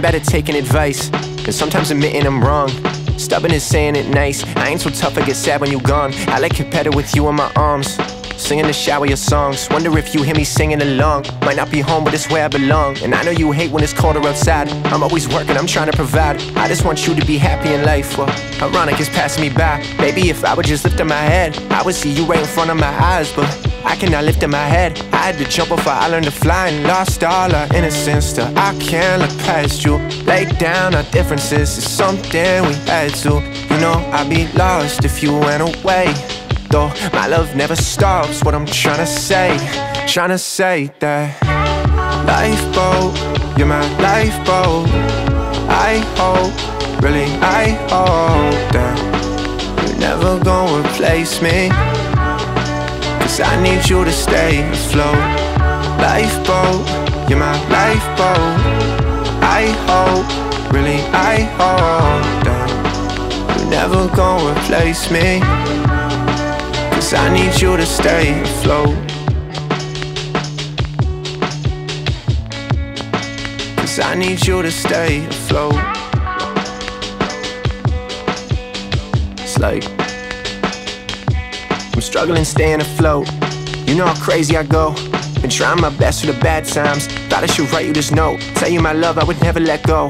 I'm better taking advice and sometimes admitting I'm wrong. Stubborn is saying it nice. I ain't so tough, I get sad when you gone. I like it better with you in my arms. Singing the shower your songs. Wonder if you hear me singing along. Might not be home, but it's where I belong. And I know you hate when it's colder outside. I'm always working, I'm trying to provide. I just want you to be happy in life. Well, ironic is passing me by. Maybe if I would just lift up my head, I would see you right in front of my eyes. But I cannot lift up my head. I had to jump before I learned to fly, and lost all our innocence till I can't look past you. Lay down our differences, it's something we had to. You know I'd be lost if you went away. Though my love never stops, what I'm trying to say that lifeboat, you're my lifeboat. I hope, really I hope that you're never gonna replace me, 'cause I need you to stay afloat. Lifeboat, you're my lifeboat. I hope, really I hope that you're never gonna replace me, 'cause I need you to stay afloat. 'Cause I need you to stay afloat. It's like I'm struggling staying afloat. You know how crazy I go. Been trying my best through the bad times. Thought I should write you this note, tell you my love I would never let go.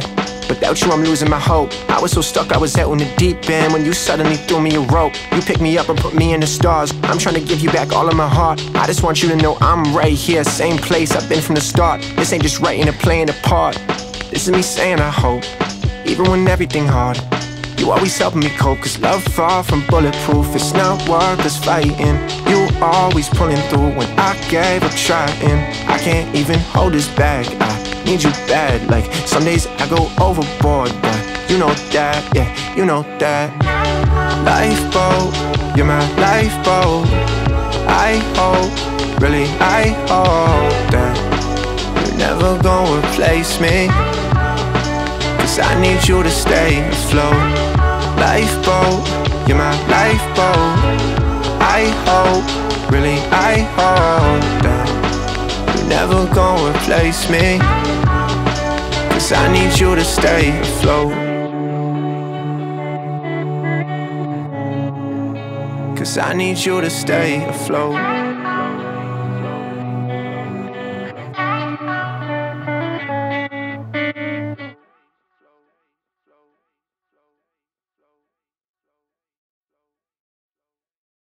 Without you I'm losing my hope. I was so stuck I was out in the deep end when you suddenly threw me a rope. You picked me up and put me in the stars. I'm trying to give you back all of my heart. I just want you to know I'm right here, same place I've been from the start. This ain't just writing and playing a part. This is me saying I hope, even when everything's hard. You always helping me cope, 'cause love far from bulletproof. It's not worth us fighting. You always pulling through when I gave up trying. I can't even hold this back, I need you bad. Like some days I go overboard, but you know that, yeah, you know that. Lifeboat, you're my lifeboat. I hope, really I hope that you're never gonna replace me, 'cause I need you to stay afloat. Lifeboat, you're my lifeboat. I hope, really I hope that you're never gonna replace me, 'cause I need you to stay afloat. 'Cause I need you to stay afloat.